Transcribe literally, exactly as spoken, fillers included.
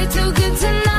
right, too good tonight.